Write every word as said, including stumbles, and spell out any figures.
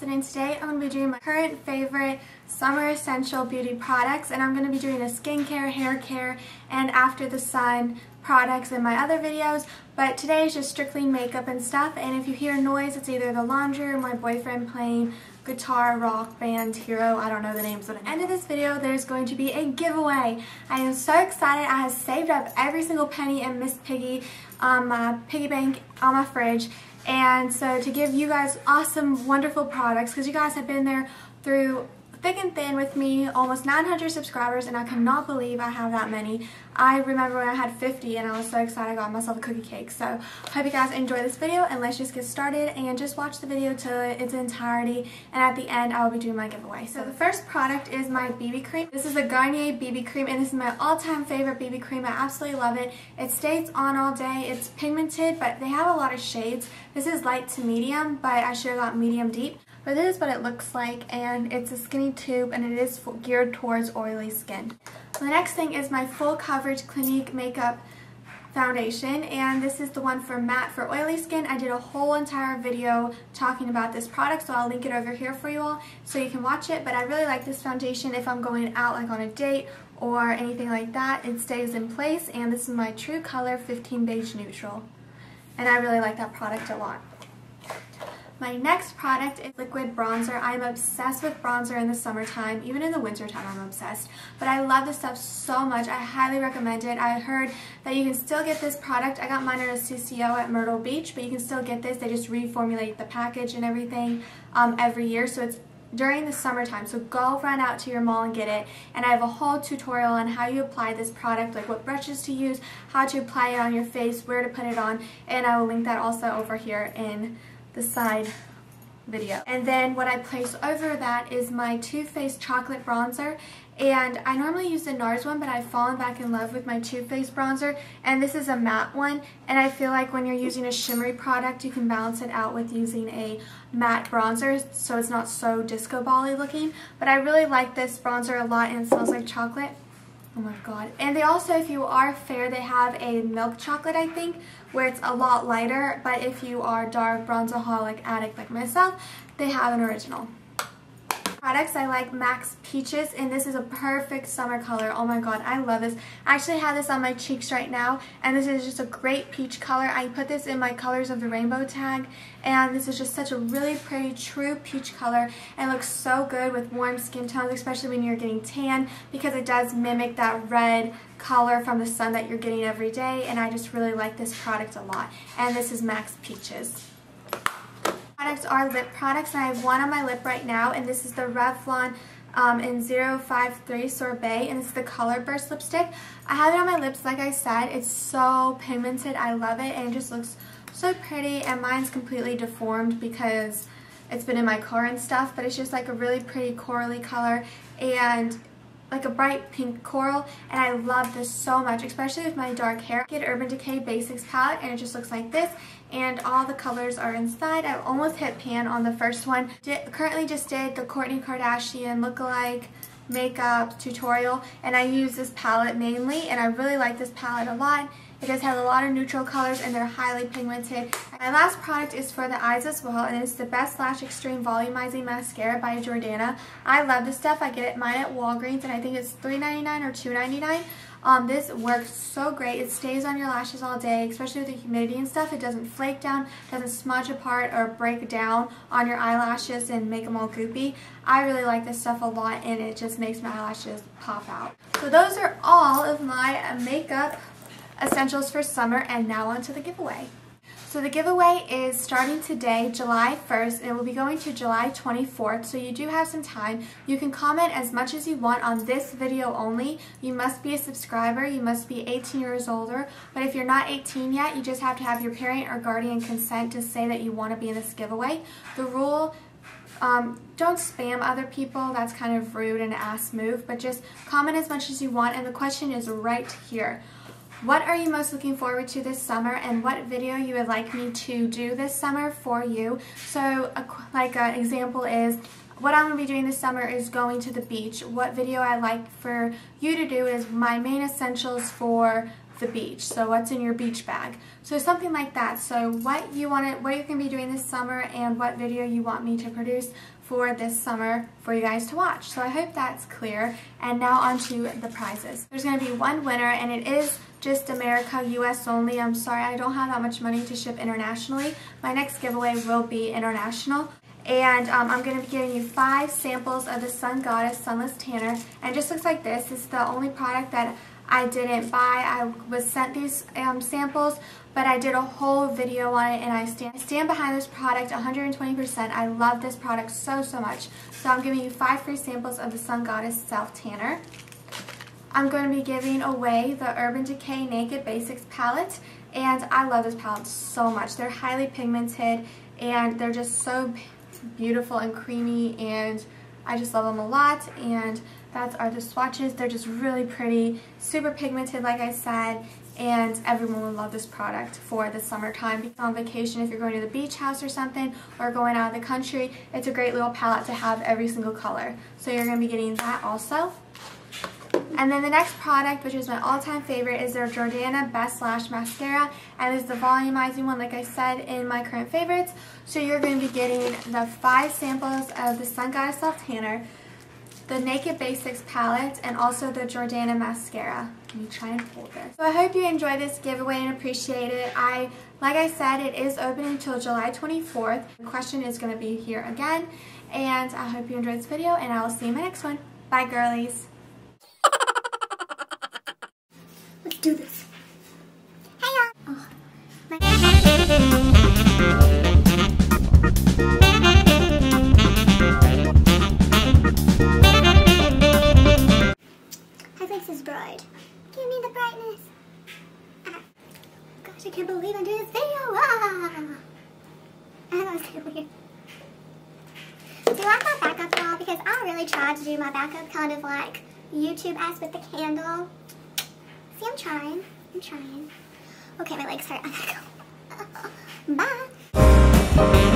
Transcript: Austin, and today I'm going to be doing my current favorite summer essential beauty products, and I'm going to be doing a skincare, hair care, and after the sun products in my other videos, but today is just strictly makeup and stuff. And if you hear noise, it's either the laundry or my boyfriend playing guitar, rock band, hero, I don't know the names. But at the end of this video, there's going to be a giveaway. I am so excited. I have saved up every single penny in Miss Piggy on my piggy bank on my fridge, and so to give you guys awesome, wonderful products, because you guys have been there through thick and thin with me, almost nine hundred subscribers, and I cannot believe I have that many. I remember when I had fifty and I was so excited I got myself a cookie cake. So I hope you guys enjoy this video, and let's just get started and just watch the video to its entirety, and at the end I will be doing my giveaway. So the first product is my B B cream. This is the Garnier B B cream, and this is my all-time favorite B B cream. I absolutely love it. It stays on all day. It's pigmented, but they have a lot of shades. This is light to medium, but I should have got medium deep. But this is what it looks like, and it's a skinny tube, and it is geared towards oily skin. The next thing is my full coverage Clinique makeup foundation, and this is the one for matte for oily skin. I did a whole entire video talking about this product, so I'll link it over here for you all so you can watch it. But I really like this foundation if I'm going out like on a date or anything like that. It stays in place, and this is my True Color fifteen Beige Neutral, and I really like that product a lot. My next product is liquid bronzer. I'm obsessed with bronzer in the summertime. Even in the wintertime I'm obsessed. But I love this stuff so much. I highly recommend it. I heard that you can still get this product. I got mine at a C C O at Myrtle Beach, but you can still get this. They just reformulate the package and everything um, every year. So it's during the summertime, so go run out to your mall and get it. And I have a whole tutorial on how you apply this product, like what brushes to use, how to apply it on your face, where to put it on, and I will link that also over here in the side video. And then what I place over that is my Too Faced chocolate bronzer, and I normally use the NARS one, but I've fallen back in love with my Too Faced bronzer, and this is a matte one, and I feel like when you're using a shimmery product you can balance it out with using a matte bronzer so it's not so disco bally looking. But I really like this bronzer a lot, and it smells like chocolate. Oh my god. And they also, if you are fair, they have a milk chocolate, I think, where it's a lot lighter, but if you are dark bronzaholic addict like myself, they have an original. Products, I like Max Peaches, and this is a perfect summer color. Oh my god, I love this. I actually have this on my cheeks right now, and this is just a great peach color. I put this in my Colors of the Rainbow tag, and this is just such a really pretty true peach color, and it looks so good with warm skin tones, especially when you're getting tan, because it does mimic that red color from the sun that you're getting every day, and I just really like this product a lot. And this is Max Peaches. Products are lip products, and I have one on my lip right now, and this is the Revlon um, in zero five three Sorbet, and this is the Color Burst lipstick. I have it on my lips, like I said. It's so pigmented, I love it, and it just looks so pretty, and mine's completely deformed because it's been in my car and stuff, but it's just like a really pretty corally color, and like a bright pink coral, and I love this so much, especially with my dark hair. I get Urban Decay Basics palette, and it just looks like this, and all the colors are inside. I almost hit pan on the first one. Did, currently just did the Kourtney Kardashian lookalike makeup tutorial, and I use this palette mainly, and I really like this palette a lot. It does have a lot of neutral colors, and they're highly pigmented. My last product is for the eyes as well, and it's the Best Lash Extreme Volumizing Mascara by Jordana. I love this stuff. I get it mine at Walgreens, and I think it's three ninety-nine or two ninety-nine. Um, this works so great. It stays on your lashes all day, especially with the humidity and stuff. It doesn't flake down, doesn't smudge apart or break down on your eyelashes and make them all goopy. I really like this stuff a lot, and it just makes my eyelashes pop out. So those are all of my makeup essentials for summer, and now on to the giveaway. So the giveaway is starting today, July first, and it will be going to July twenty-fourth, so you do have some time. You can comment as much as you want on this video only. You must be a subscriber, you must be eighteen years older, but if you're not eighteen yet, you just have to have your parent or guardian consent to say that you want to be in this giveaway. The rule, Um, don't spam other people, that's kind of rude and ass move, but just comment as much as you want, and the question is right here. What are you most looking forward to this summer, and what video you would like me to do this summer for you? So a, like an example is, what I'm going to be doing this summer is going to the beach. What video I like for you to do is my main essentials for the beach. So what's in your beach bag? So something like that. So what you want to, what you're going to be doing this summer and what video you want me to produce for this summer for you guys to watch. So I hope that's clear. And now on to the prizes. There's going to be one winner, and it is just America, U S only. I'm sorry, I don't have that much money to ship internationally. My next giveaway will be international. And um, I'm going to be giving you five samples of the Sun Goddess Sunless Tanner. And it just looks like this. It's the only product that I didn't buy. I was sent these um, samples, but I did a whole video on it, and I stand, I stand behind this product one hundred twenty percent. I love this product so, so much. So I'm giving you five free samples of the Sun Goddess Self Tanner. I'm going to be giving away the Urban Decay Naked Basics Palette. And I love this palette so much. They're highly pigmented, and they're just so beautiful and creamy, and I just love them a lot. And that's are the swatches. They're just really pretty, super pigmented like I said, and everyone will love this product for the summertime. On vacation, if you're going to the beach house or something, or going out of the country, it's a great little palette to have every single color. So you're going to be getting that also. And then the next product, which is my all-time favorite, is their Jordana Best Lash Mascara. And it's the volumizing one, like I said, in my current favorites. So you're going to be getting the five samples of the Sun Goddess Self Tanner, the Naked Basics Palette, and also the Jordana Mascara. Let me try and hold this. So I hope you enjoyed this giveaway and appreciate it. I, like I said, it is open until July twenty-fourth. The question is going to be here again. And I hope you enjoyed this video, and I will see you in my next one. Bye, girlies. Let's do this. Hey y'all. Oh. Hi, Princess Bride. Give me the brightness. Ah. Gosh, I can't believe I'm doing this video. Ah. I know it's kind of weird. Do I have my backup y'all? Because I really tried to do my backup kind of like YouTube-esque with the candle. See, I'm trying. I'm trying. Okay, my legs hurt. I gotta go. Bye.